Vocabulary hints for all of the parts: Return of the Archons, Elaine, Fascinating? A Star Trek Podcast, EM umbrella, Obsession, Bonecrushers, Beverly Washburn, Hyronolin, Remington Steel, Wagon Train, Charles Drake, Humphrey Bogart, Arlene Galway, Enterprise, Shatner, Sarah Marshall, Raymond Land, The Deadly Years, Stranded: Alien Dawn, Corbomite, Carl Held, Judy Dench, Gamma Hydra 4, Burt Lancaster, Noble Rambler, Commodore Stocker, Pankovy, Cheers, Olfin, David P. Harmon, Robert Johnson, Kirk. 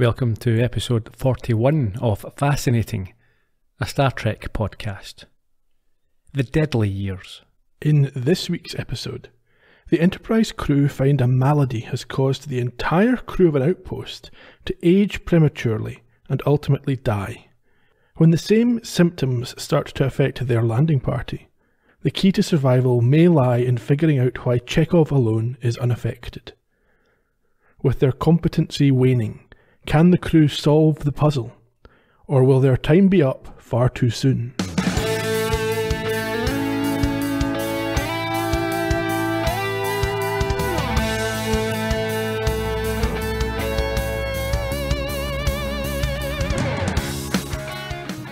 Welcome to episode 41 of Fascinating, a Star Trek podcast. The Deadly Years. In this week's episode, the Enterprise crew find a malady has caused the entire crew of an outpost to age prematurely and ultimately die. When the same symptoms start to affect their landing party, the key to survival may lie in figuring out why Chekhov alone is unaffected. With their competency waning, can the crew solve the puzzle, or will their time be up far too soon?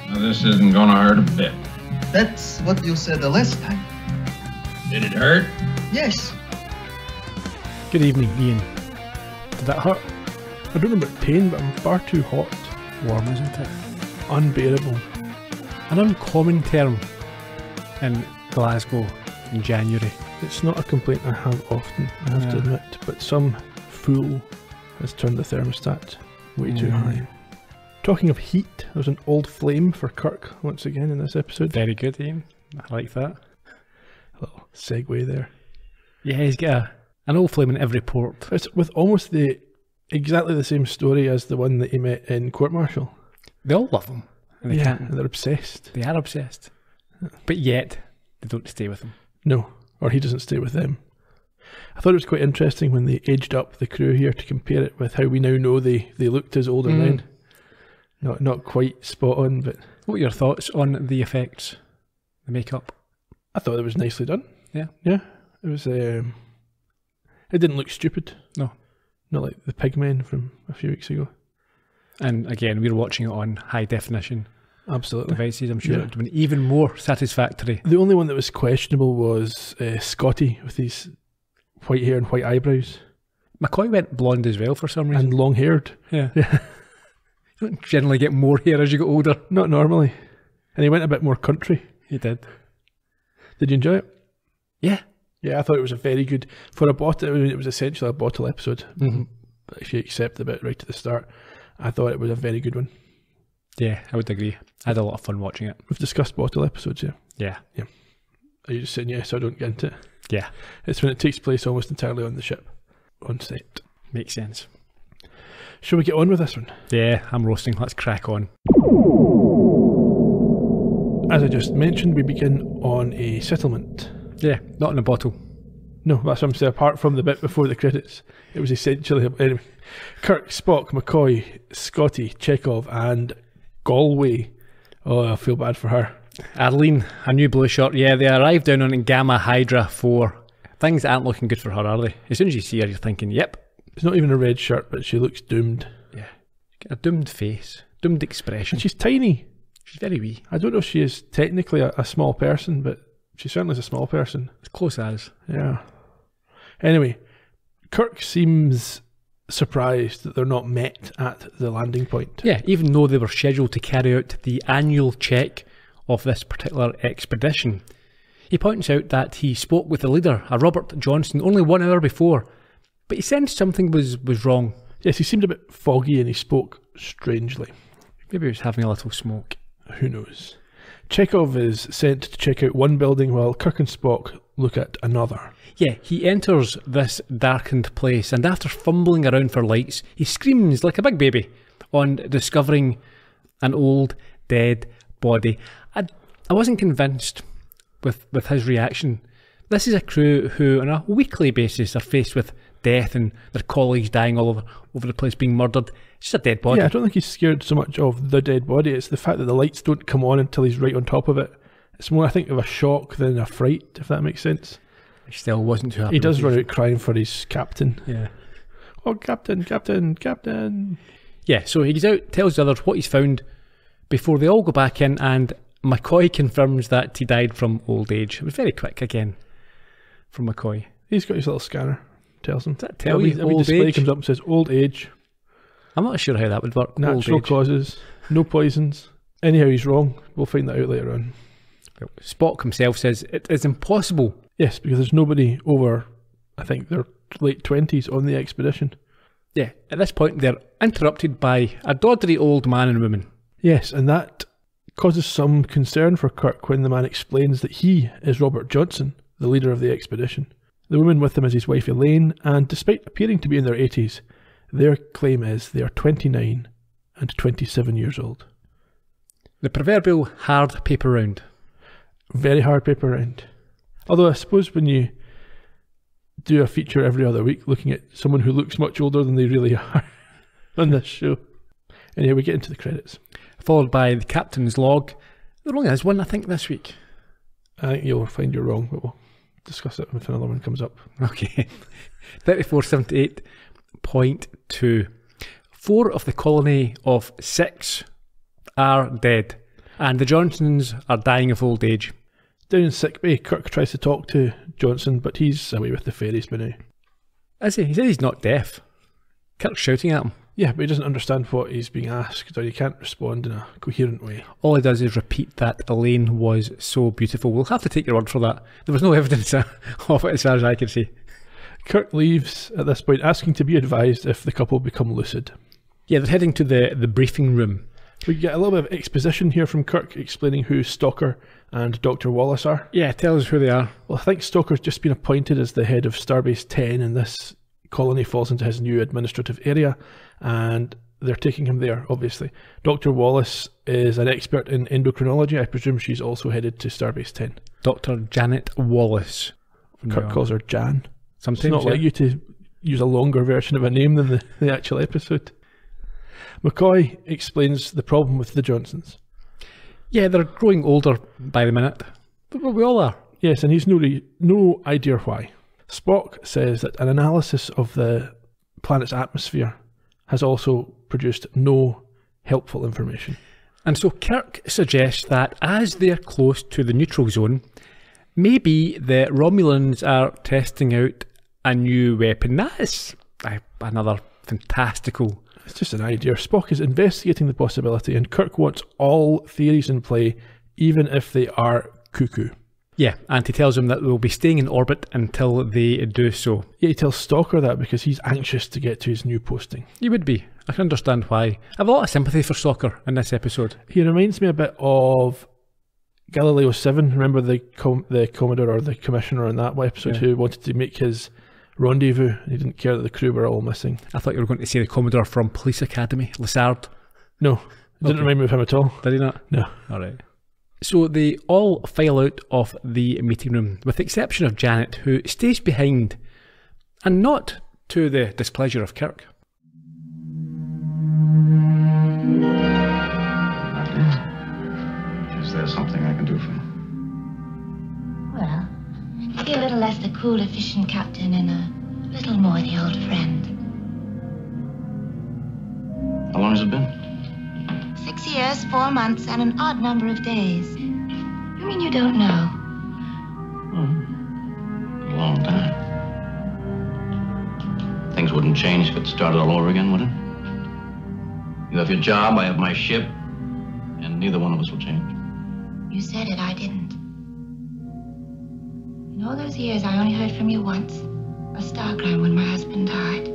Now this isn't gonna hurt a bit. That's what you said the last time. Did it hurt? Yes. Good evening, Ian. Did that hurt? I don't know about pain, but I'm far too hot. Warm, isn't it? Unbearable. An uncommon term in Glasgow in January. It's not a complaint I have often, I have to admit, but some fool has turned the thermostat way too high. Talking of heat, there's an old flame for Kirk once again in this episode. Very good, Ian. I like that. A little segue there. Yeah, he's got an old flame in every port. It's with almost exactly the same story as the one that he met in Court Martial. They all love him. And they can't. They're obsessed. They are obsessed. But yet, they don't stay with him. No, or he doesn't stay with them. I thought it was quite interesting when they aged up the crew here to compare it with how we now know they looked as older men. Not quite spot on, but... What are your thoughts on the effects, the makeup? I thought it was nicely done. Yeah. Yeah. It was... it didn't look stupid. No. Not like the pigmen from a few weeks ago. And again, we were watching it on high definition devices. I'm sure it would have been even more satisfactory. The only one that was questionable was Scotty with his white hair and white eyebrows. McCoy went blonde as well for some reason. And long haired. Yeah. You don't generally get more hair as you get older. Not normally. And he went a bit more country. He did. Did you enjoy it? Yeah. Yeah, I thought it was a very good, for a bottle, I mean, it was essentially a bottle episode, but if you accept the bit right at the start, I thought it was a very good one. Yeah, I would agree. I had a lot of fun watching it. We've discussed bottle episodes, yeah? Yeah. Are you just saying yes, I don't get into it? Yeah. It's when it takes place almost entirely on the ship, on set. Makes sense. Shall we get on with this one? Yeah, I'm roasting, let's crack on. As I just mentioned, we begin on a settlement. Yeah, not in a bottle. No, that's what I'm saying. Apart from the bit before the credits, it was essentially... Anyway, Kirk, Spock, McCoy, Scotty, Chekhov and Galway. Oh, I feel bad for her. Arlene, her new blue shirt. Yeah, they arrived down on Gamma Hydra 4. Things aren't looking good for her, are they? As soon as you see her, you're thinking, yep. It's not even a red shirt, but she looks doomed. Yeah. She's got a doomed face, doomed expression. And she's tiny. She's very wee. I don't know if she is technically a small person, but... She certainly is a small person. As close as. Yeah. Anyway, Kirk seems surprised that they're not met at the landing point. Yeah, even though they were scheduled to carry out the annual check of this particular expedition. He points out that he spoke with the leader, a Robert Johnson, only 1 hour before, but he sensed something was wrong. Yes, he seemed a bit foggy and he spoke strangely. Maybe he was having a little smoke. Who knows? Chekhov is sent to check out one building while Kirk and Spock look at another. Yeah, he enters this darkened place and after fumbling around for lights, he screams like a big baby on discovering an old dead body. I wasn't convinced with his reaction. This is a crew who on a weekly basis are faced with death and their colleagues dying all over the place, being murdered. It's just a dead body. Yeah, I don't think he's scared so much of the dead body. It's the fact that the lights don't come on until he's right on top of it. It's more, I think, of a shock than a fright, if that makes sense. It still wasn't too happy. He does run out crying for his captain. Yeah. Oh, captain, captain, captain. Yeah, so he goes out, tells the others what he's found before they all go back in, and McCoy confirms that he died from old age. It was very quick, again, from McCoy. He's got his little scanner. Tells him. Does that tell you old display age? Comes up and says, old age. I'm not sure how that would work. Natural causes, no poisons. Anyhow, he's wrong. We'll find that out later on. Spock himself says it is impossible. Yes, because there's nobody over, I think, their late 20s on the expedition. Yeah, at this point they're interrupted by a doddery old man and woman. Yes, and that causes some concern for Kirk when the man explains that he is Robert Johnson, the leader of the expedition. The woman with him is his wife Elaine, and despite appearing to be in their 80s, their claim is they are 29 and 27 years old. The proverbial hard paper round. Very hard paper round. Although I suppose when you do a feature every other week looking at someone who looks much older than they really are on this show. Anyway, we get into the credits. Followed by the captain's log. There only is one, I think, this week. I think you'll find you're wrong, but we'll discuss it if another one comes up. Okay. 3478.2. 4 of the colony of 6 are dead, and the Johnsons are dying of old age. Down in sickbay, Kirk tries to talk to Johnson, but he's away with the fairies by now. Is he? He says he's not deaf. Kirk's shouting at him. Yeah, but he doesn't understand what he's being asked, or he can't respond in a coherent way. All he does is repeat that Elaine was so beautiful. We'll have to take your word for that. There was no evidence of it as far as I can see. Kirk leaves at this point, asking to be advised if the couple become lucid. Yeah, they're heading to the briefing room. We get a little bit of exposition here from Kirk explaining who Stocker and Dr. Wallace are. Yeah, tell us who they are. Well, I think Stocker's just been appointed as the head of Starbase 10, and this colony falls into his new administrative area, and they're taking him there, obviously. Dr. Wallace is an expert in endocrinology. I presume she's also headed to Starbase 10. Dr. Janet Wallace. Kirk calls her Jan. Sometimes, it's not like you to use a longer version of a name than the actual episode. McCoy explains the problem with the Johnsons. Yeah, they're growing older by the minute. But we all are. Yes, and he's no idea why. Spock says that an analysis of the planet's atmosphere has also produced no helpful information. And so Kirk suggests that as they're close to the neutral zone, maybe the Romulans are testing out a new weapon. That is another fantastical... It's just an idea. Spock is investigating the possibility, and Kirk wants all theories in play, even if they are cuckoo. Yeah, and he tells him that they'll be staying in orbit until they do so. Yeah, he tells Stocker that because he's anxious to get to his new posting. He would be. I can understand why. I have a lot of sympathy for Stocker in this episode. He reminds me a bit of Galileo 7. Remember the Commodore or the Commissioner in that episode who wanted to make his... rendezvous, and he didn't care that the crew were all missing. I thought you were going to say the Commodore from Police Academy, Lessard. No, it didn't remind me of him at all. Did he not? No. Alright. So they all file out of the meeting room, with the exception of Janet, who stays behind, and not to the displeasure of Kirk. Is there something I can do for you? Be a little less the cool, efficient captain and a little more the old friend. How long has it been? 6 years, 4 months, and an odd number of days. You mean you don't know? A long time. Things wouldn't change if it started all over again, would it? You have your job, I have my ship, and neither one of us will change. You said it, I didn't. In all those years, I only heard from you once, a star crime when my husband died.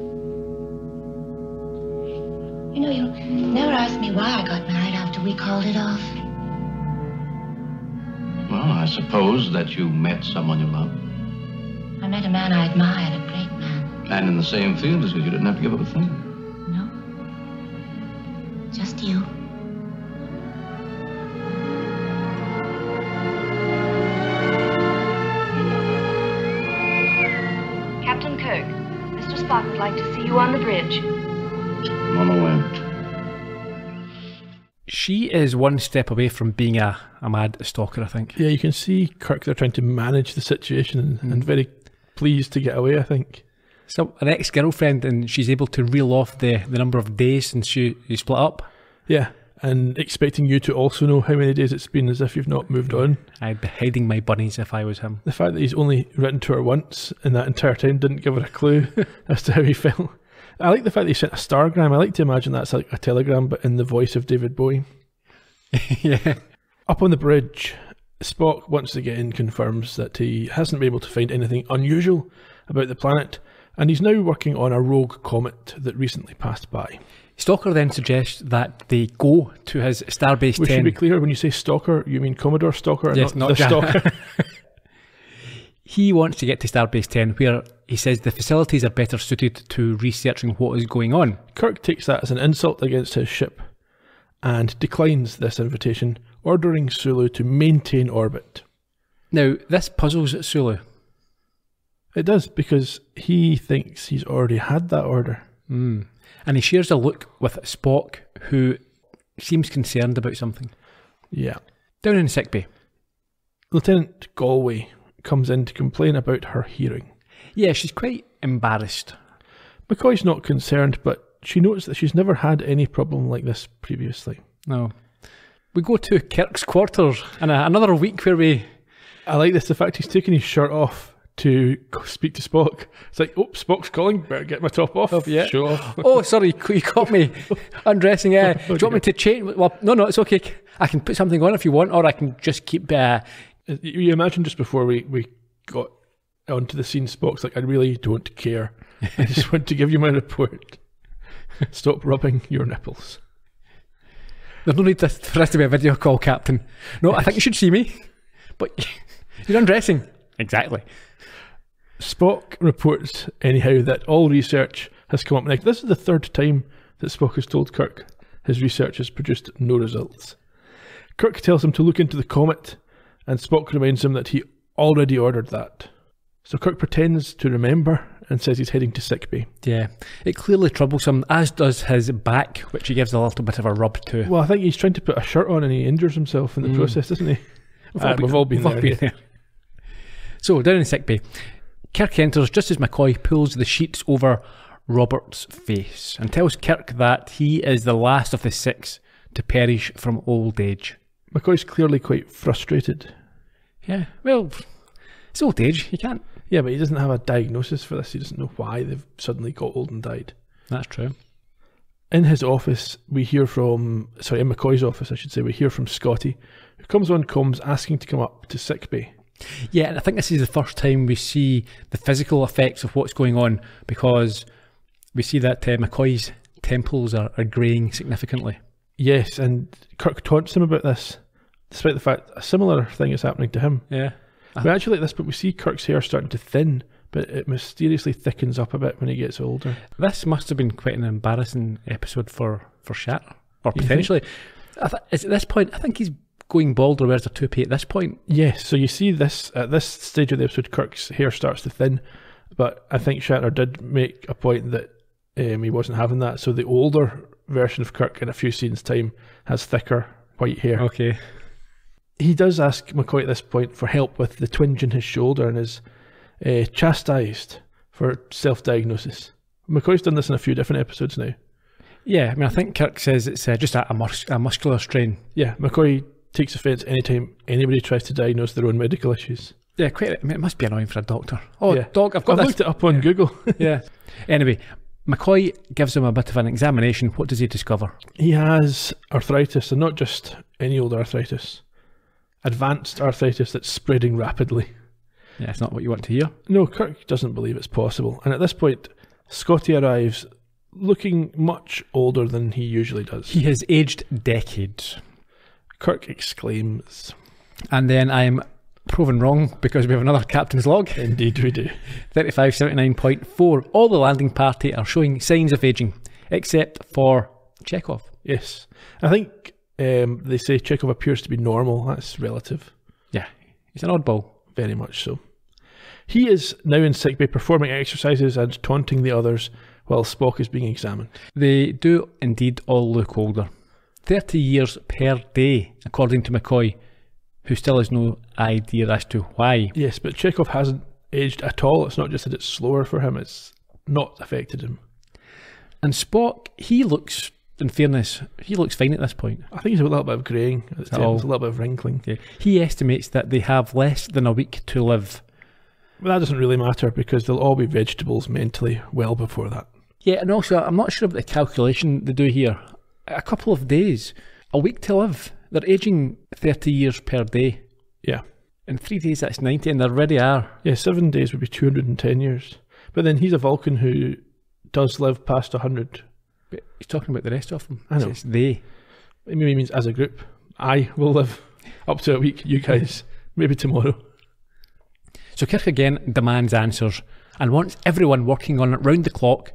You know, you never asked me why I got married after we called it off. Well, I suppose that you met someone you loved. I met a man I admired, a great man. And in the same field as you didn't have to give up a thing? No. Just you. Would like to see you on the bridge. I'm on my way. She is one step away from being a mad stalker, I think. Yeah, you can see Kirk there trying to manage the situation and very pleased to get away, I think. So, an ex-girlfriend, and she's able to reel off the number of days since you split up. Yeah, and expecting you to also know how many days it's been as if you've not moved on. I'd be hiding my bunnies if I was him. The fact that he's only written to her once in that entire time didn't give her a clue as to how he felt. I like the fact that he sent a stargram. I like to imagine that's like a telegram, but in the voice of David Bowie. Yeah. Up on the bridge, Spock, once again, confirms that he hasn't been able to find anything unusual about the planet, and he's now working on a rogue comet that recently passed by. Stocker then suggests that they go to his Starbase 10. We should be clear, when you say Stocker, you mean Commodore Stocker and yes, not Stocker. He wants to get to Starbase 10, where he says the facilities are better suited to researching what is going on. Kirk takes that as an insult against his ship and declines this invitation, ordering Sulu to maintain orbit. Now, this puzzles Sulu. It does, because he thinks he's already had that order. Mm. And he shares a look with Spock, who seems concerned about something. Yeah. Down in sickbay, Lieutenant Galway comes in to complain about her hearing. Yeah, she's quite embarrassed. McCoy's not concerned, but she notes that she's never had any problem like this previously. No. We go to Kirk's quarters, and another week where we... I like this, the fact he's taking his shirt off to speak to Spock. It's like, oh, Spock's calling, better get my top off. Oh, yeah. Show off. Oh, sorry, you caught me undressing. Do you want me to change? Well, no, it's okay. I can put something on if you want, or I can just keep... You imagine just before we got onto the scene, Spock's like, I really don't care. I just want to give you my report. Stop rubbing your nipples. There's no need for us to be a video call, Captain. No, yes. I think you should see me. But you're undressing. Exactly. Spock reports, anyhow, that all research has come up. Now, this is the third time that Spock has told Kirk his research has produced no results. Kirk tells him to look into the comet, and Spock reminds him that he already ordered that. So Kirk pretends to remember and says he's heading to sickbay. Yeah, it clearly troubles him, as does his back, which he gives a little bit of a rub to. Well, I think he's trying to put a shirt on and he injures himself in the process, isn't he? We've all been there. So, down in sickbay, Kirk enters just as McCoy pulls the sheets over Robert's face and tells Kirk that he is the last of the six to perish from old age. McCoy's clearly quite frustrated. Yeah, well, it's old age, he can't. Yeah, but he doesn't have a diagnosis for this. He doesn't know why they've suddenly got old and died. That's true. In his office, we hear from, sorry, in McCoy's office, I should say, we hear from Scotty, who comes on comms asking to come up to sickbay. Yeah, and I think this is the first time we see the physical effects of what's going on, because we see that McCoy's temples are greying significantly. Yes, and Kirk taunts him about this, despite the fact a similar thing is happening to him. Yeah. We actually like this, but we see Kirk's hair starting to thin, but it mysteriously thickens up a bit when he gets older. This must have been quite an embarrassing episode for Shatner, or potentially. At this point, I think he's going bald or wears a toupee at this point. Yes, so you see this, at this stage of the episode, Kirk's hair starts to thin, but I think Shatner did make a point that he wasn't having that, so the older version of Kirk in a few scenes' time has thicker white hair. Okay. He does ask McCoy at this point for help with the twinge in his shoulder and is chastised for self-diagnosis. McCoy's done this in a few different episodes now. Yeah, I mean, I think Kirk says it's just a muscular strain. Yeah, McCoy takes offence anytime anybody tries to diagnose their own medical issues. Yeah, quite. I mean, it must be annoying for a doctor. Oh, yeah. Doc, I've looked it up on Google. Yeah. Anyway, McCoy gives him a bit of an examination. What does he discover? He has arthritis, and not just any old arthritis. Advanced arthritis that's spreading rapidly. Yeah, it's not what you want to hear. No, Kirk doesn't believe it's possible. And at this point, Scotty arrives looking much older than he usually does. He has aged decades. Kirk exclaims. And then I'm proven wrong, because we have another captain's log. Indeed we do. 3579.4. All the landing party are showing signs of aging, except for Chekhov. Yes. I think... they say Chekhov appears to be normal. That's relative. Yeah, he's an oddball. Very much so. He is now in sickbay performing exercises and taunting the others while Spock is being examined. They do indeed all look older. 30 years per day, according to McCoy, who still has no idea as to why. Yes, but Chekhov hasn't aged at all. It's not just that it's slower for him, it's not affected him. And Spock, he looks... in fairness, he looks fine at this point. I think he's a little bit of greying. It's a little bit of wrinkling. Yeah. He estimates that they have less than a week to live. Well, that doesn't really matter, because they'll all be vegetables mentally well before that. Yeah, and also, I'm not sure about the calculation they do here. A couple of days, a week to live. They're aging 30 years per day. Yeah. In 3 days, that's 90, and they already are. Yeah, 7 days would be 210 years. But then he's a Vulcan who does live past 100. But he's talking about the rest of them. I know. It's they. It maybe means as a group. I will live up to a week, you guys. Maybe tomorrow. So Kirk again demands answers and wants everyone working on it round the clock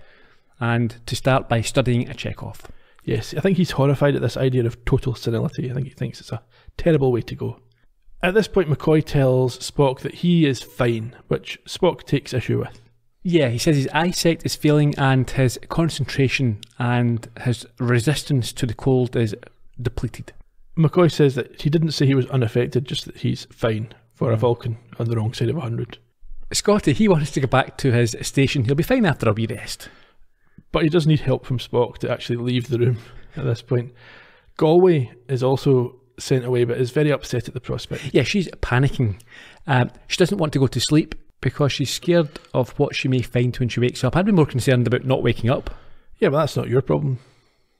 and to start by studying a Chekhov. Yes, I think he's horrified at this idea of total senility. I think he thinks it's a terrible way to go. At this point, McCoy tells Spock that he is fine, which Spock takes issue with. Yeah, he says his eyesight is failing and his concentration and his resistance to the cold is depleted. McCoy says that he didn't say he was unaffected, just that he's fine for a Vulcan on the wrong side of 100. Scotty, he wants to go back to his station. He'll be fine after a wee rest. But he does need help from Spock to actually leave the room at this point. Galway is also sent away but is very upset at the prospect. Yeah, she's panicking. She doesn't want to go to sleep because she's scared of what she may find when she wakes up. I'd be more concerned about not waking up. Yeah, but that's not your problem.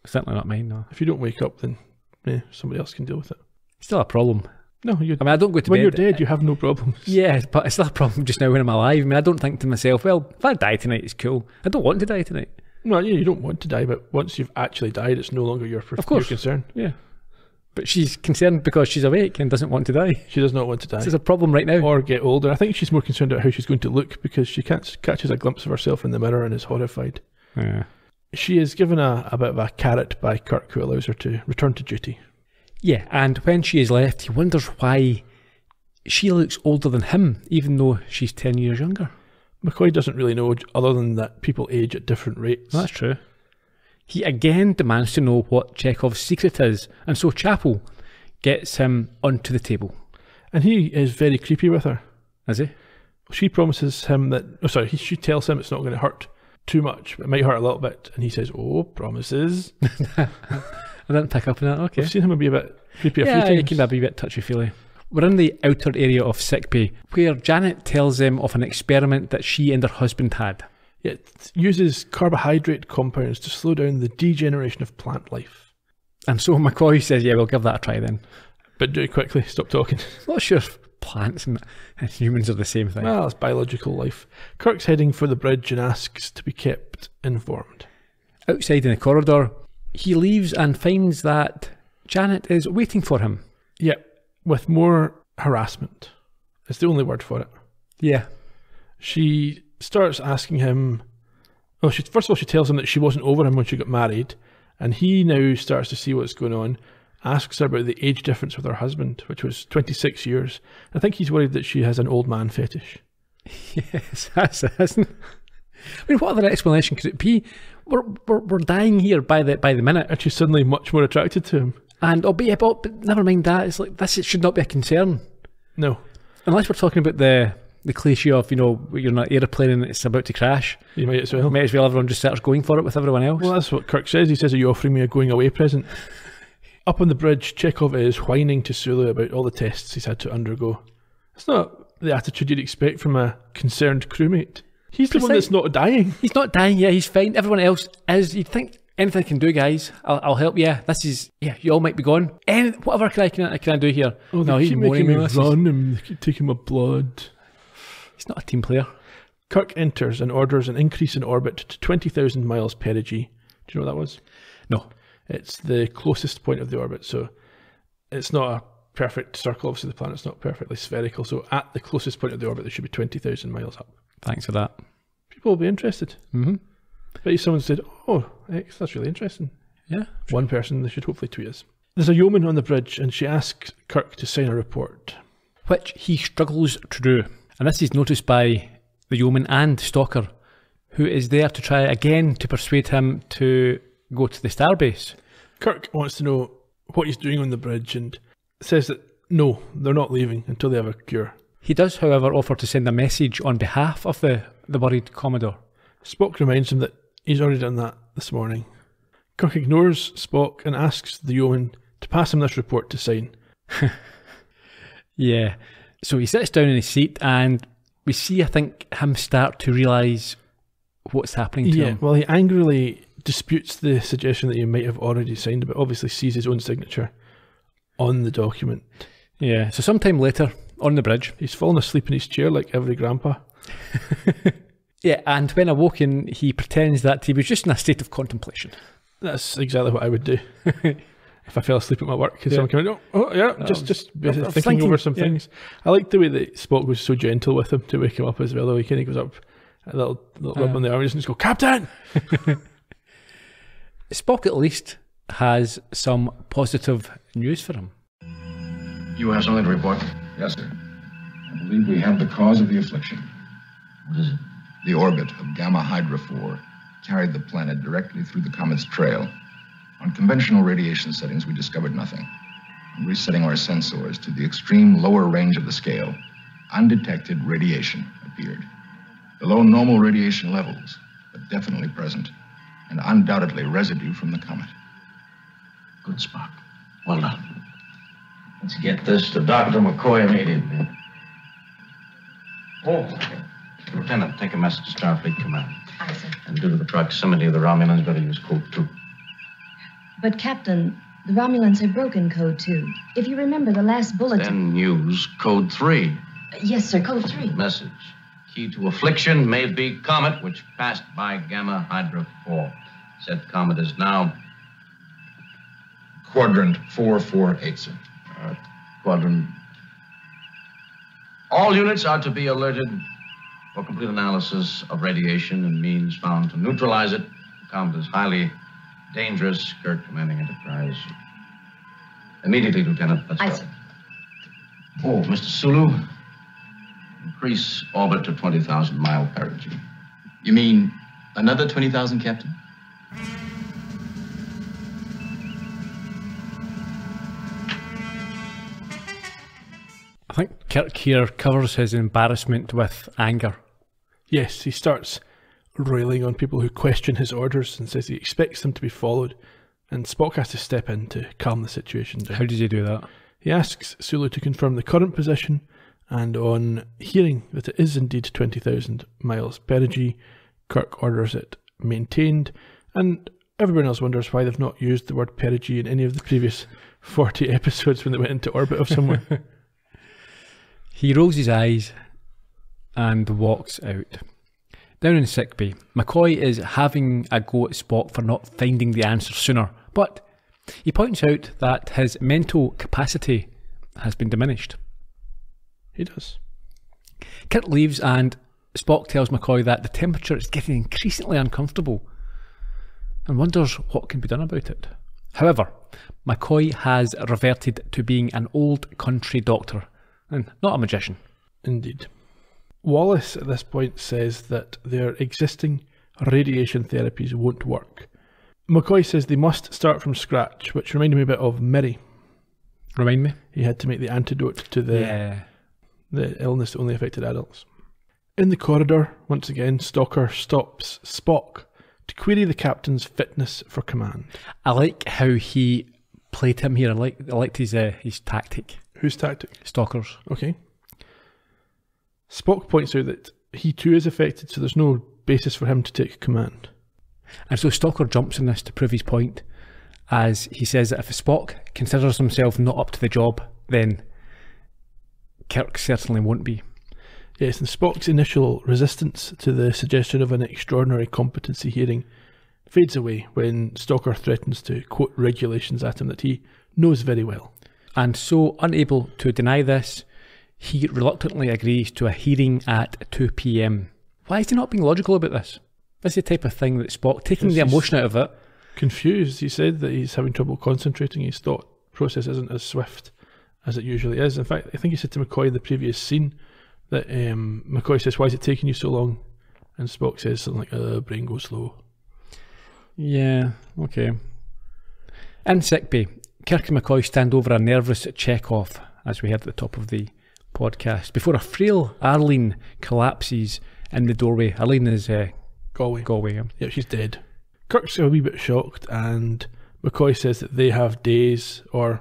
Certainly not mine, no. If you don't wake up, then yeah, somebody else can deal with it. Still a problem. No, I mean, I don't go to bed. When you're dead, you have no problems. Yeah, but it's still a problem just now when I'm alive. I mean, I don't think to myself, well, if I die tonight, it's cool. I don't want to die tonight. No, you don't want to die, but once you've actually died, it's no longer your concern. Yeah. But she's concerned because she's awake and doesn't want to die. She does not want to die. This is a problem right now. Or get older. I think she's more concerned about how she's going to look because she catches a glimpse of herself in the mirror and is horrified. Yeah. She is given a bit of a carrot by Kirk, who allows her to return to duty. Yeah, and when she is left, he wonders why she looks older than him, even though she's 10 years younger. McCoy doesn't really know, other than that people age at different rates. That's true. He again demands to know what Chekhov's secret is, and so Chapel gets him onto the table. And he is very creepy with her. Is he? She promises him that... Oh, sorry, she tells him it's not going to hurt too much, but it might hurt a little bit, and he says, oh, promises. I didn't pick up on that, okay. I've seen him be a bit creepy a few times. Yeah, he can be a bit touchy-feely. We're in the outer area of sickbay, where Janet tells them of an experiment that she and her husband had. It uses carbohydrate compounds to slow down the degeneration of plant life. And so McCoy says, yeah, we'll give that a try then. But do it quickly, stop talking. Not sure if plants and humans are the same thing. Well, it's biological life. Kirk's heading for the bridge and asks to be kept informed. Outside in the corridor, he leaves and finds that Janet is waiting for him. Yep. With more harassment. It's the only word for it. Yeah. She starts asking him... Well, first of all, she tells him that she wasn't over him when she got married, and he now starts to see what's going on, asks her about the age difference with her husband, which was 26 years. I think he's worried that she has an old man fetish. Yes, that's it, isn't it? I mean, what other explanation could it be? We're dying here by the minute. And she's suddenly much more attracted to him. And but never mind that. It's like this should not be a concern. No, unless we're talking about the cliche of you're in an aeroplane and it's about to crash. You might as well. Everyone just starts going for it with everyone else. Well, that's what Kirk says. He says, "Are you offering me a going away present?" Up on the bridge, Chekhov is whining to Sulu about all the tests he's had to undergo. It's not the attitude you'd expect from a concerned crewmate. He's the one that's not dying. He's not dying. Yeah, he's fine. Everyone else is. You'd think. Anything I can do, guys. I'll help you. This is... Yeah, you all might be gone. Whatever can I do here? Oh, no, he's moaning. They keep making me run and they keep taking my blood. He's not a team player. Kirk enters and orders an increase in orbit to 20,000 miles perigee. Do you know what that was? No. It's the closest point of the orbit, so it's not a perfect circle. Obviously, the planet's not perfectly spherical, so at the closest point of the orbit, there should be 20,000 miles up. Thanks for that. People will be interested. Mm-hmm. But if someone said, oh, that's really interesting. Yeah. Sure. One person, they should hopefully tweet us. There's a yeoman on the bridge and she asks Kirk to sign a report. Which he struggles to do. And this is noticed by the yeoman and Stocker, who is there to try again to persuade him to go to the starbase. Kirk wants to know what he's doing on the bridge and says that no, they're not leaving until they have a cure. He does, however, offer to send a message on behalf of the worried Commodore. Spock reminds him that he's already done that this morning. Kirk ignores Spock and asks the yeoman to pass him this report to sign. Yeah. So he sits down in his seat and we see, I think, him start to realise what's happening to him. Yeah, well, he angrily disputes the suggestion that he might have already signed, but obviously sees his own signature on the document. Yeah, so sometime later, on the bridge... He's fallen asleep in his chair like every grandpa. Yeah, and when awoken, he pretends that he was just in a state of contemplation. That's exactly what I would do if I fell asleep at my work. Because someone came, thinking over some things. I like the way that Spock was so gentle with him to wake him up as well. He kind of goes up a little rub on the arm and just go, "Captain!" Spock at least has some positive news for him. You have something to report? Yes, sir. I believe we have the cause of the affliction. What is it? The orbit of Gamma Hydra 4 carried the planet directly through the comet's trail. On conventional radiation settings, we discovered nothing. I'm resetting our sensors to the extreme lower range of the scale. Undetected radiation appeared. Below normal radiation levels, but definitely present, and undoubtedly residue from the comet. Good, Spock. Well done. Let's get this to Dr. McCoy immediately. Oh. Lieutenant, take a message to Starfleet Command. Aye, sir. And due to the proximity of the Romulans, better use code 2. But, Captain, the Romulans have broken code 2. If you remember the last bulletin... Then use code 3. Yes, sir, code 3. Message. Key to affliction may be comet which passed by Gamma Hydra 4. Said comet is now... Quadrant 448, sir. Quadrant... All units are to be alerted... For complete analysis of radiation and means found to neutralize it. The comet is highly dangerous. Kirk, commanding Enterprise. Immediately, Lieutenant. Let's go. Oh, Mr. Sulu, increase orbit to 20,000 mile perigee. You mean another 20,000, Captain? I think Kirk here covers his embarrassment with anger. Yes, he starts railing on people who question his orders and says he expects them to be followed, and Spock has to step in to calm the situation down. How did he do that? He asks Sulu to confirm the current position, and on hearing that it is indeed 20,000 miles perigee, Kirk orders it maintained, and everyone else wonders why they've not used the word perigee in any of the previous 40 episodes when they went into orbit of somewhere. He rolls his eyes and walks out. Down in sickbay, McCoy is having a go at Spock for not finding the answer sooner, but he points out that his mental capacity has been diminished. He does. Kirk leaves and Spock tells McCoy that the temperature is getting increasingly uncomfortable and wonders what can be done about it. However, McCoy has reverted to being an old country doctor and not a magician. Indeed. Wallace at this point says that their existing radiation therapies won't work. McCoy says they must start from scratch, which reminded me a bit of Merry. Remind me? He had to make the antidote to the illness that only affected adults. In the corridor, once again, Stocker stops Spock to query the captain's fitness for command. I like how he played him here. I liked his tactic. Whose tactic? Stalker's. Okay. Spock points out that he too is affected, so there's no basis for him to take command. And so Stocker jumps in this to prove his point, as he says that if Spock considers himself not up to the job, then Kirk certainly won't be. Yes, and Spock's initial resistance to the suggestion of an extraordinary competency hearing fades away when Stocker threatens to quote regulations at him that he knows very well. And so, unable to deny this, he reluctantly agrees to a hearing at 2 p.m. Why is he not being logical about this? That's the type of thing that Spock, taking the emotion out of it. Confused. He said that he's having trouble concentrating. His thought process isn't as swift as it usually is. In fact, I think he said to McCoy in the previous scene that McCoy says, "Why is it taking you so long?" And Spock says something like, "Brain goes slow." Yeah, okay. In sickbay, Kirk and McCoy stand over a nervous Chekhov, as we heard at the top of the podcast, before a frail Arlene collapses in the doorway. Arlene is Galway. Yeah, she's dead. Kirk's a wee bit shocked, and McCoy says that they have days or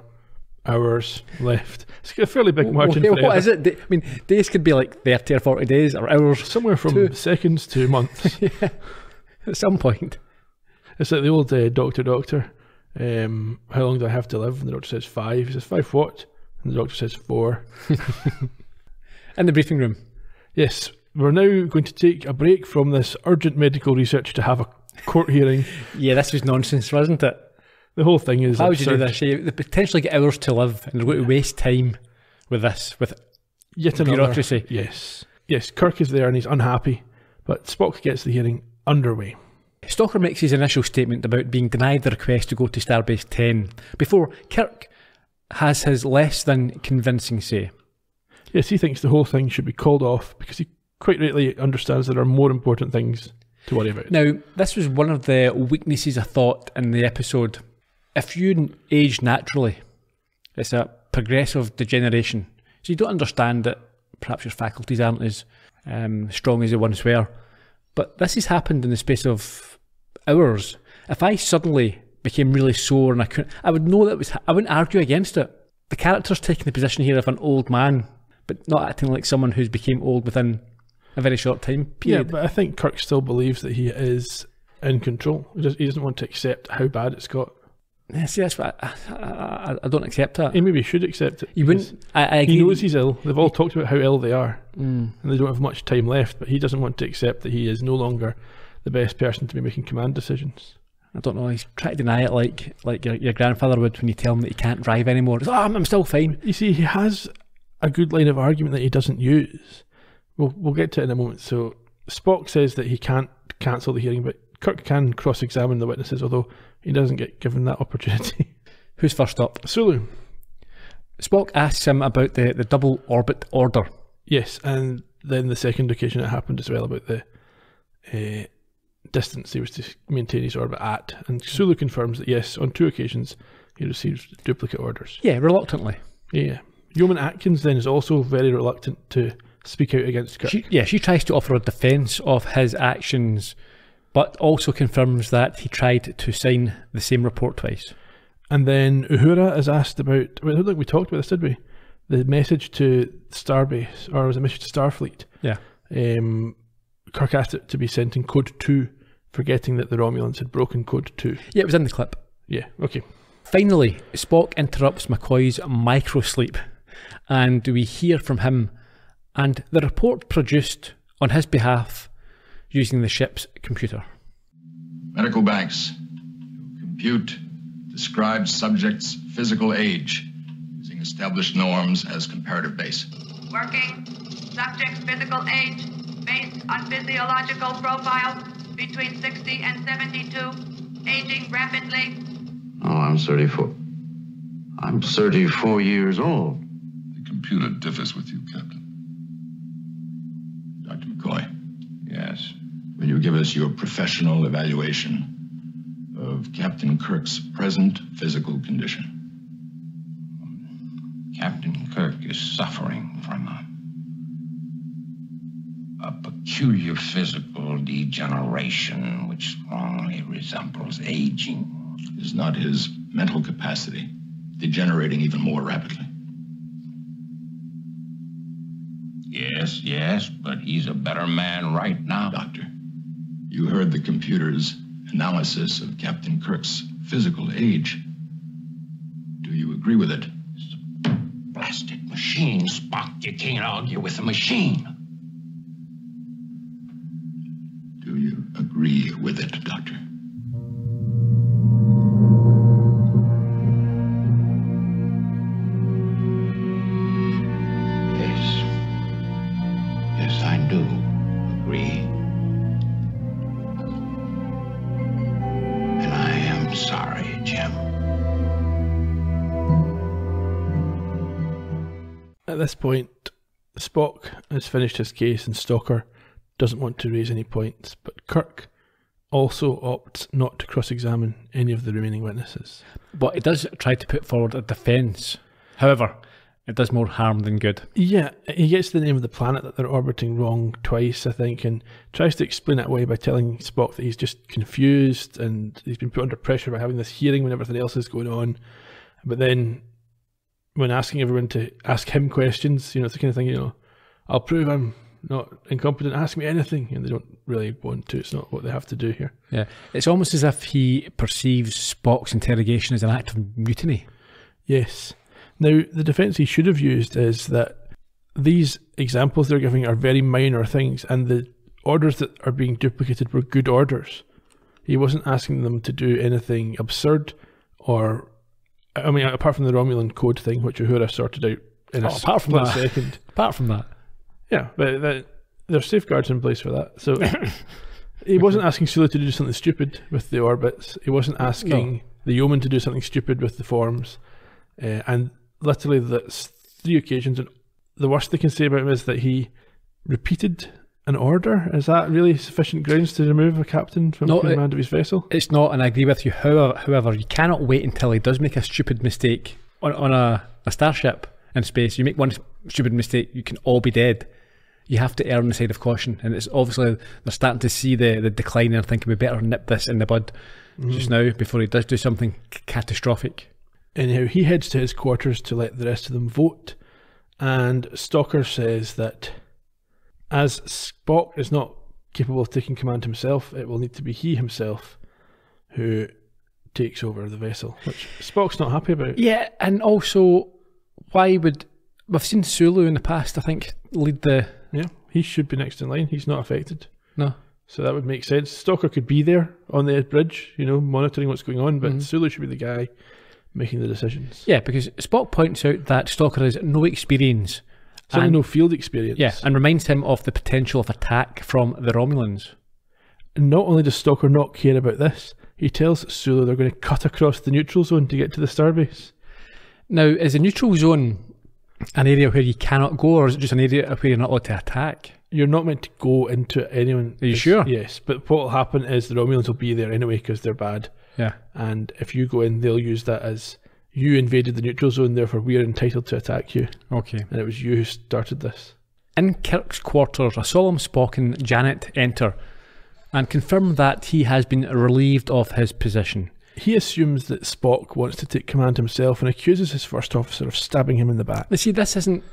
hours left. It's a fairly big margin for error. What is it? I mean, days could be like 30 or 40 days, or hours. Somewhere from seconds to months. Yeah, at some point. It's like the old doctor. How long do I have to live? And the doctor says 5. He says, 5 what? And the doctor says 4. In the briefing room. Yes, we're now going to take a break from this urgent medical research to have a court hearing. Yeah, that's just nonsense, wasn't it? The whole thing is How absurd. Would you do this? They potentially get hours to live and they're going to waste time with this, with yet another bureaucracy. Yes. Yes, Kirk is there and he's unhappy, but Spock gets the hearing underway. Stocker makes his initial statement about being denied the request to go to Starbase 10 before Kirk has his less than convincing say. Yes, he thinks the whole thing should be called off because he quite rightly understands there are more important things to worry about. Now, this was one of the weaknesses I thought in the episode. If you age naturally, it's a progressive degeneration. So you don't understand that perhaps your faculties aren't as strong as they once were. But this has happened in the space of hours. If I suddenly became really sore and I couldn't, I would know that it was, I wouldn't argue against it. The character's taking the position here of an old man, but not acting like someone who's became old within a very short time period. Yeah, but I think Kirk still believes that he is in control. He doesn't want to accept how bad it's got. Yeah, see, that's what I don't accept that. He maybe should accept it. He wouldn't. I agree. He knows he's ill. They've all talked about how ill they are, and they don't have much time left. But he doesn't want to accept that he is no longer the best person to be making command decisions. I don't know, he's trying to deny it like your grandfather would when you tell him that he can't drive anymore. He's, oh, I'm still fine. You see, he has a good line of argument that he doesn't use. We'll get to it in a moment. So Spock says that he can't cancel the hearing, but Kirk can cross-examine the witnesses, although he doesn't get given that opportunity. Who's first up? Sulu. Spock asks him about the double orbit order. Yes, and then the second occasion it happened as well about the... distance he was to maintain his orbit at, and Sulu confirms that yes, on two occasions he received duplicate orders. Yeah, reluctantly. Yeah. Yeoman Atkins then is also very reluctant to speak out against Kirk. She tries to offer a defence of his actions, but also confirms that he tried to sign the same report twice. And then Uhura is asked about, I don't think we talked about this, did we? The message to Starbase, or was it a message to Starfleet? Yeah. Kirk asked it to be sent in code 2, forgetting that the Romulans had broken code 2. Yeah, it was in the clip. Yeah, okay. Finally, Spock interrupts McCoy's microsleep, and we hear from him and the report produced on his behalf using the ship's computer. Medical banks. To compute described subject's physical age using established norms as comparative base. Working. Subject's physical age based on physiological profile between 60 and 72, aging rapidly. Oh, I'm 34. I'm 34 years old. The computer differs with you, Captain. Dr. McCoy. Yes. Will you give us your professional evaluation of Captain Kirk's present physical condition? Captain Kirk is suffering from a peculiar physical degeneration which strongly resembles aging. Is not his mental capacity degenerating even more rapidly? Yes, but he's a better man right now. Doctor, you heard the computer's analysis of Captain Kirk's physical age. Do you agree with it? It's a plastic machine, Spock. You can't argue with a machine. Do you agree with it, Doctor? Yes, I do agree. And I am sorry, Jim. At this point, Spock has finished his case and Stocker doesn't want to raise any points, but Kirk also opts not to cross-examine any of the remaining witnesses. But it does try to put forward a defence. However, it does more harm than good. Yeah, he gets the name of the planet that they're orbiting wrong twice, I think, and tries to explain it away by telling Spock that he's just confused and he's been put under pressure by having this hearing when everything else is going on. But then, when asking everyone to ask him questions, you know, it's the kind of thing, you know, I'll prove I'm not incompetent, ask me anything, and they don't really want to. It's not what they have to do here. Yeah, it's almost as if he perceives Spock's interrogation as an act of mutiny. Yes. Now, the defence he should have used is that these examples they're giving are very minor things, and the orders that are being duplicated were good orders. He wasn't asking them to do anything absurd, or, I mean, apart from the Romulan code thing, which Uhura sorted out in a split second. Apart from that. Yeah, but there's safeguards in place for that. So he wasn't asking Sulu to do something stupid with the orbits. He wasn't asking the Yeoman to do something stupid with the forms. And literally, that's three occasions. And the worst they can say about him is that he repeated an order. Is that really sufficient grounds to remove a captain from command of his vessel? It's not, and I agree with you. However, you cannot wait until he does make a stupid mistake on a starship in space. You make one stupid mistake, you can all be dead. You have to err on the side of caution, and it's obviously they're starting to see the decline and thinking we better nip this in the bud just now before he does do something catastrophic. Anyhow, he heads to his quarters to let the rest of them vote, and Stocker says that as Spock is not capable of taking command himself, it will need to be he himself who takes over the vessel, which Spock's not happy about. Yeah, and also, why would... We've seen Sulu in the past, I think, lead the... Yeah, he should be next in line. He's not affected. No. So that would make sense. Stocker could be there on the bridge, you know, monitoring what's going on, but Sulu should be the guy making the decisions. Yeah, because Spock points out that Stocker has no experience. Certainly no field experience. Yeah, and reminds him of the potential of attack from the Romulans. And not only does Stocker not care about this, he tells Sulu they're going to cut across the neutral zone to get to the starbase. Now, is the neutral zone an area where you cannot go, or is it just an area where you're not allowed to attack? You're not meant to go into it, anyone. Are you sure? Yes, but what will happen is the Romulans will be there anyway because they're bad. Yeah. And if you go in, they'll use that as you invaded the neutral zone, therefore we're entitled to attack you. Okay. And it was you who started this. In Kirk's quarters, a solemn Spock and Janet enter and confirm that he has been relieved of his position. He assumes that Spock wants to take command himself and accuses his first officer of stabbing him in the back. You see, this isn't...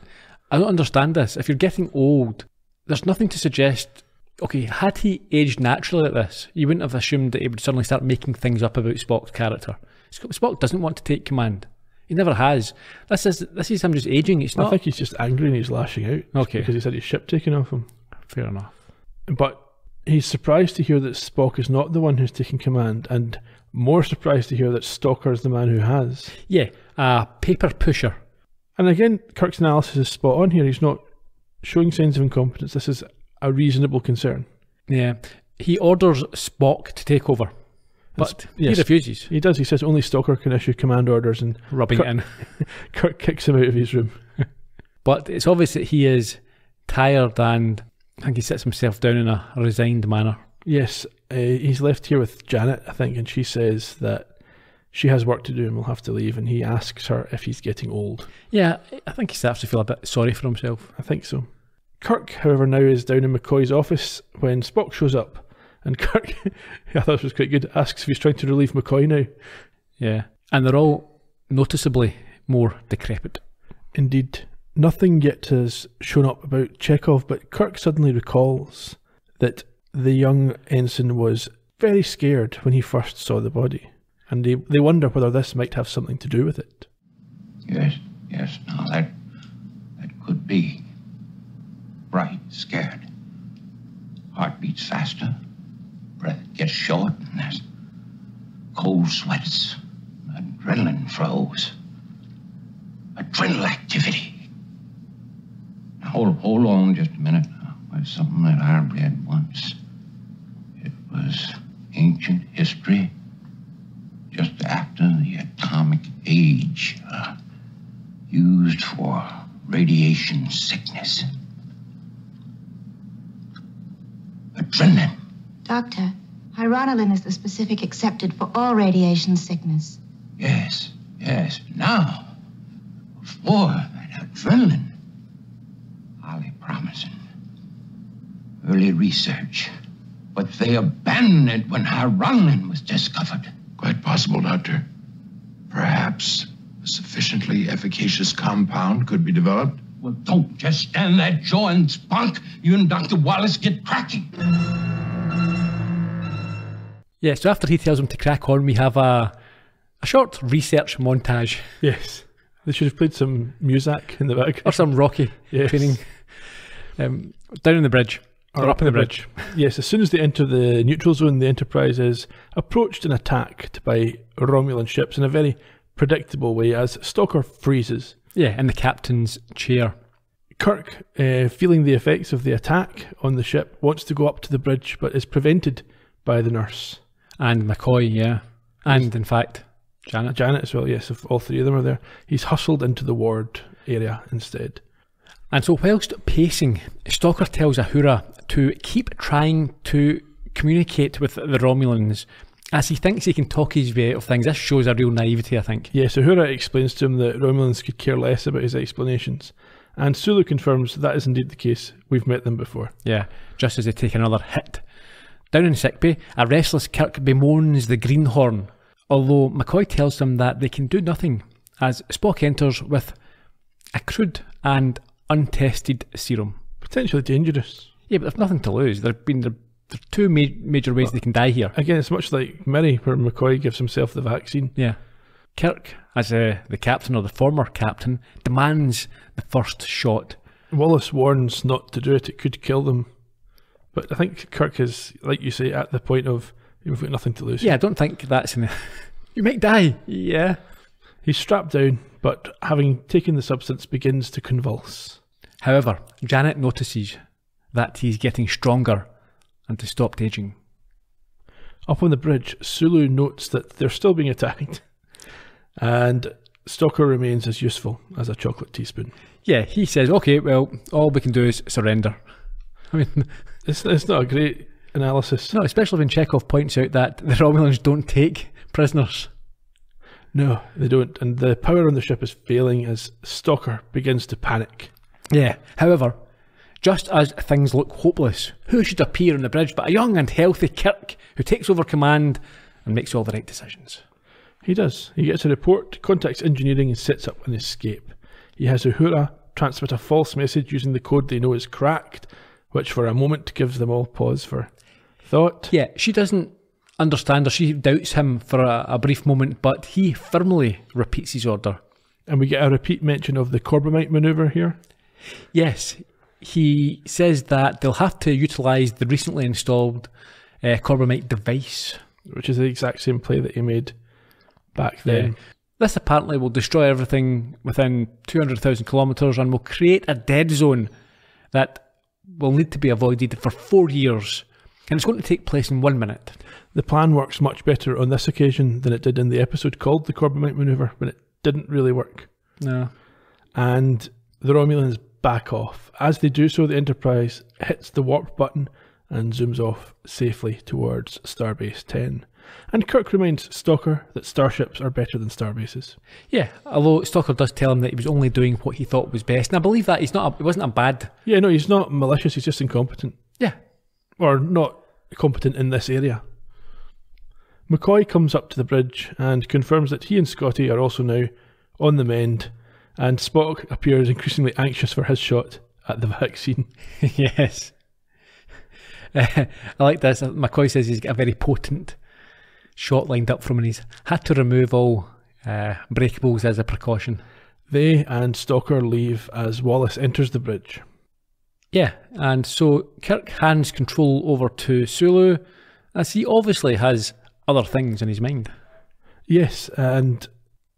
I don't understand this. If you're getting old, there's nothing to suggest... Okay, had he aged naturally like this, you wouldn't have assumed that he would suddenly start making things up about Spock's character. Spock doesn't want to take command. He never has. This is him just aging. It's not... I think he's just angry and he's lashing out. Okay. Because he's had his ship taken off him. Fair enough. But he's surprised to hear that Spock is not the one who's taking command, and more surprised to hear that Stocker is the man who has. Yeah, a paper pusher. And again, Kirk's analysis is spot on here. He's not showing signs of incompetence. This is a reasonable concern. Yeah. He orders Spock to take over, but he refuses. He does. He says only Stocker can issue command orders, and Kirk kicks him out of his room. But it's obvious that he is tired, and I think he sits himself down in a resigned manner. Yes. He's left here with Janet, I think, and she says that she has work to do and will have to leave, and he asks her if he's getting old. Yeah, I think he starts to feel a bit sorry for himself. I think so. Kirk, however, now is down in McCoy's office when Spock shows up, and Kirk, I thought this was quite good, asks if he's trying to relieve McCoy now. Yeah, and they're all noticeably more decrepit. Indeed. Nothing yet has shown up about Chekhov, but Kirk suddenly recalls that the young ensign was very scared when he first saw the body, and they wonder whether this might have something to do with it. Yes, now that could be. Right, scared. Heart beats faster, breath gets short, and there's cold sweats, adrenaline flows, adrenal activity. Now hold on just a minute. There's something that I read once. It was ancient history, just after the atomic age, used for radiation sickness. Adrenaline. Doctor, Hyronolin is the specific accepted for all radiation sickness. Yes. Now, before that adrenaline, highly promising early research, but they abandoned it when Hyronolin was discovered. Quite possible, Doctor. Perhaps a sufficiently efficacious compound could be developed. Well, don't just stand that jaw and spunk. You and Dr. Wallace get cracking. Yeah, so after he tells him to crack on, we have a short research montage. Yes. They should have played some Muzak in the background. Or some Rocky training. Down in the bridge. Or up in the bridge. Yes, as soon as they enter the neutral zone, the Enterprise is approached and attacked by Romulan ships in a very predictable way as Stocker freezes. Yeah, in the captain's chair. Kirk, feeling the effects of the attack on the ship, wants to go up to the bridge but is prevented by the nurse. And McCoy, yeah. And, in fact, Janet. Janet as well, yes, if all three of them are there. He's hustled into the ward area instead. And so whilst pacing, Stocker tells Ahura to keep trying to communicate with the Romulans as he thinks he can talk his way of things. This shows a real naivety, I think. Yes, Ahura explains to him that Romulans could care less about his explanations. And Sulu confirms that is indeed the case. We've met them before. Yeah, just as they take another hit. Down in sickbay, a restless Kirk bemoans the greenhorn, although McCoy tells them that they can do nothing as Spock enters with a crude and untested serum. Potentially dangerous. Yeah, but they've nothing to lose. There are two major ways they can die here. Again, it's much like Murray, where McCoy gives himself the vaccine. Yeah. Kirk, as the captain, or the former captain, demands the first shot. Wallace warns not to do it, it could kill them. But I think Kirk is, like you say, at the point of, we've got nothing to lose. Yeah, I don't think that's in the... You might die. Yeah. He's strapped down, but having taken the substance, begins to convulse. However, Janet notices that he's getting stronger and to stop aging. Up on the bridge, Sulu notes that they're still being attacked. And Stocker remains as useful as a chocolate teaspoon. Yeah, he says, okay, well, all we can do is surrender. I mean, it's not a great analysis. No, especially when Chekhov points out that the Romulans don't take prisoners. No, they don't. And the power on the ship is failing as Stocker begins to panic. Yeah, however, just as things look hopeless, who should appear on the bridge but a young and healthy Kirk who takes over command and makes all the right decisions. He does. He gets a report, contacts engineering and sets up an escape. He has Uhura transmit a false message using the code they know is cracked, which for a moment gives them all pause for thought. Yeah, she doesn't understand, or she doubts him for a brief moment, but he firmly repeats his order. And we get a repeat mention of the Corbomite manoeuvre here? Yes. He says that they'll have to utilise the recently installed Corbomite device. Which is the exact same play that he made back then. Yeah. This apparently will destroy everything within 200,000 kilometres and will create a dead zone that will need to be avoided for 4 years. And it's going to take place in 1 minute. The plan works much better on this occasion than it did in the episode called The Corbomite Manoeuvre, when it didn't really work. No. And the Romulans back off. As they do so, the Enterprise hits the warp button and zooms off safely towards Starbase 10. And Kirk reminds Stocker that starships are better than starbases. Yeah, although Stocker does tell him that he was only doing what he thought was best, and I believe that he wasn't a bad... Yeah, no, he's not malicious, he's just incompetent. Yeah. Or not competent in this area. McCoy comes up to the bridge and confirms that he and Scotty are also now on the mend, and Spock appears increasingly anxious for his shot at the vaccine. Yes. I like this. McCoy says he's got a very potent shot lined up from, and he's had to remove all breakables as a precaution. They and Stocker leave as Wallace enters the bridge. Yeah, and so Kirk hands control over to Sulu, as he obviously has other things in his mind. Yes, and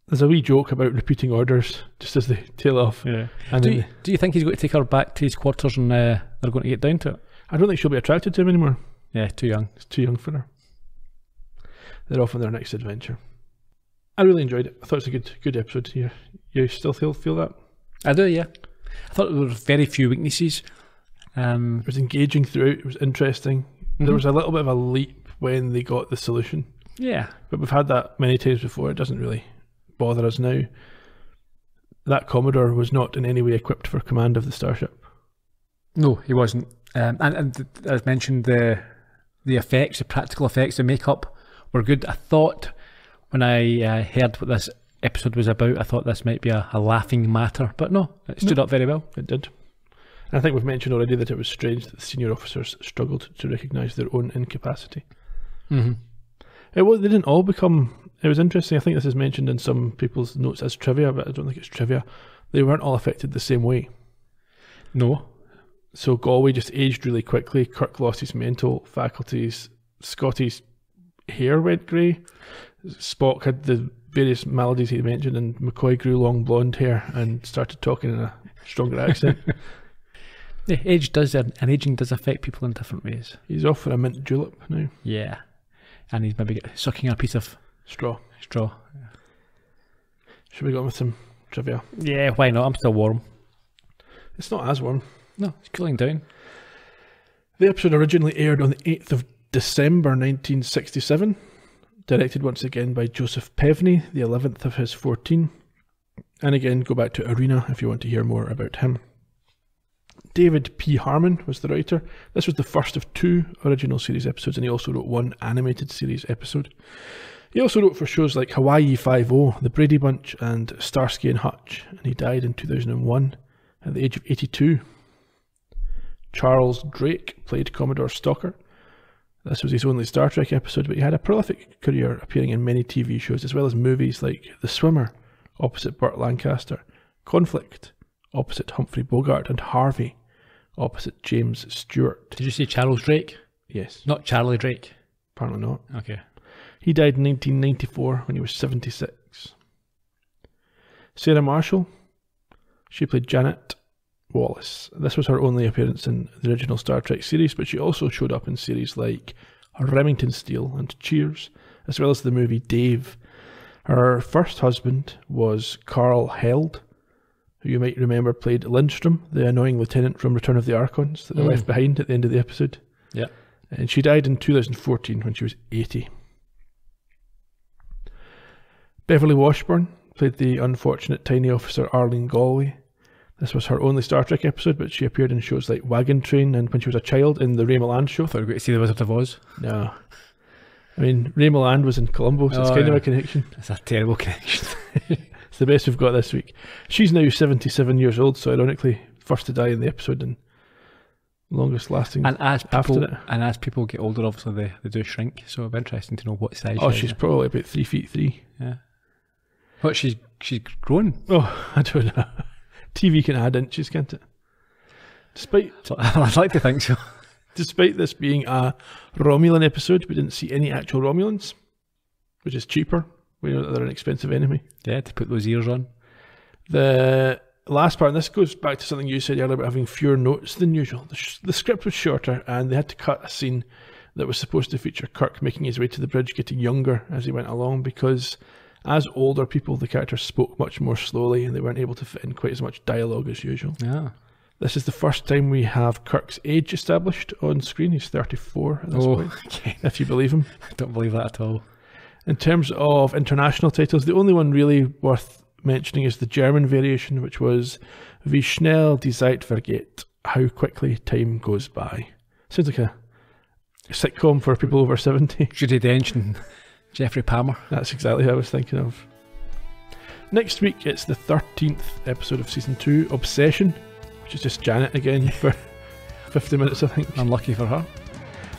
there's a wee joke about repeating orders just as they tail off. Yeah. And do you think he's going to take her back to his quarters and they're going to get down to it? I don't think she'll be attracted to him anymore. Yeah, too young. It's too young for her. They're off on their next adventure. I really enjoyed it. I thought it was a good episode. You still feel that? I do, yeah. I thought there were very few weaknesses. It was engaging throughout. It was interesting. Mm-hmm. There was a little bit of a leap when they got the solution. Yeah. But we've had that many times before. It doesn't really bother us now. That Commodore was not in any way equipped for command of the starship. No, he wasn't. And as mentioned, the effects, the practical effects, the makeup were good. I thought when I heard what this episode was about, I thought this might be a laughing matter, but no, it stood up very well. It did. And I think we've mentioned already that it was strange that the senior officers struggled to recognise their own incapacity. Mm-hmm. They didn't all become it was interesting. I think this is mentioned in some people's notes as trivia, but I don't think it's trivia. They weren't all affected the same way. No. So Galway just aged really quickly. Kirk lost his mental faculties. Scotty's hair went grey. Spock had the various maladies he mentioned, and McCoy grew long blonde hair and started talking in a stronger accent. Yeah, age does, and aging does affect people in different ways. He's off for a mint julep now. Yeah, and he's maybe sucking a piece of straw. Yeah. Should we go on with some trivia? Yeah, why not? I'm still warm. It's not as warm. No, it's cooling down. The episode originally aired on the 8th of December 1967, directed once again by Joseph Pevney, the 11th of his 14. And again, go back to Arena if you want to hear more about him. David P. Harmon was the writer. This was the first of two original series episodes, and he also wrote one animated series episode. He also wrote for shows like Hawaii Five-O, The Brady Bunch, and Starsky and Hutch, and he died in 2001 at the age of 82. Charles Drake played Commodore Stocker. This was his only Star Trek episode, but he had a prolific career appearing in many TV shows, as well as movies like The Swimmer, opposite Burt Lancaster, Conflict, opposite Humphrey Bogart, and Harvey, opposite James Stewart. Did you say Charles Drake? Yes. Not Charlie Drake? Apparently not. Okay. He died in 1994 when he was 76. Sarah Marshall, she played Janet Wallace. This was her only appearance in the original Star Trek series, but she also showed up in series like Remington Steel and Cheers, as well as the movie Dave. Her first husband was Carl Held, who you might remember played Lindstrom, the annoying lieutenant from Return of the Archons that they left behind at the end of the episode. Yeah. And she died in 2014 when she was 80. Beverly Washburn played the unfortunate tiny officer Arlene Galway. This was her only Star Trek episode, but she appeared in shows like Wagon Train and, when she was a child, in the Raymond Land show. I thought we were going to see The Wizard of Oz. No. I mean, Raymond Land was in Colombo, so it's kind of a connection. It's a terrible connection. It's the best we've got this week. She's now 77 years old, so ironically, first to die in the episode and longest lasting. And as people, after it. And as people get older, obviously, they do shrink, so it'll be interesting to know what size. Oh, she's probably about 3'3". Yeah. What, she's grown? Oh, I don't know. TV can add inches, can't it? I'd like to think so. Despite this being a Romulan episode, we didn't see any actual Romulans, which is cheaper. We know that they're an expensive enemy. Yeah, to put those ears on. The last part, and this goes back to something you said earlier about having fewer notes than usual. The script was shorter, and they had to cut a scene that was supposed to feature Kirk making his way to the bridge, getting younger as he went along, because as older people, the characters spoke much more slowly and they weren't able to fit in quite as much dialogue as usual. Yeah. This is the first time we have Kirk's age established on screen. He's 34 at this point, okay. If you believe him. I don't believe that at all. In terms of international titles, the only one really worth mentioning is the German variation, which was Wie schnell die Zeit vergeht, How Quickly Time Goes By. Sounds like a sitcom for people over 70. Judy Dench and Jeffrey Palmer. That's exactly what I was thinking of. Next week, it's the 13th episode of Season 2, Obsession, which is just Janet again for 50 minutes, I think. Unlucky for her.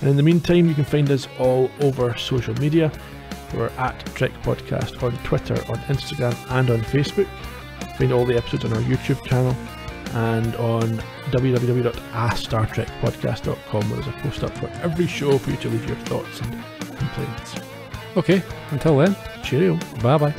And in the meantime, you can find us all over social media. We're at Trek Podcast on Twitter, on Instagram, and on Facebook. Find all the episodes on our YouTube channel and on www.astartrekpodcast.com, where there's a post up for every show for you to leave your thoughts and complaints. Okay, until then, cheerio. Bye bye.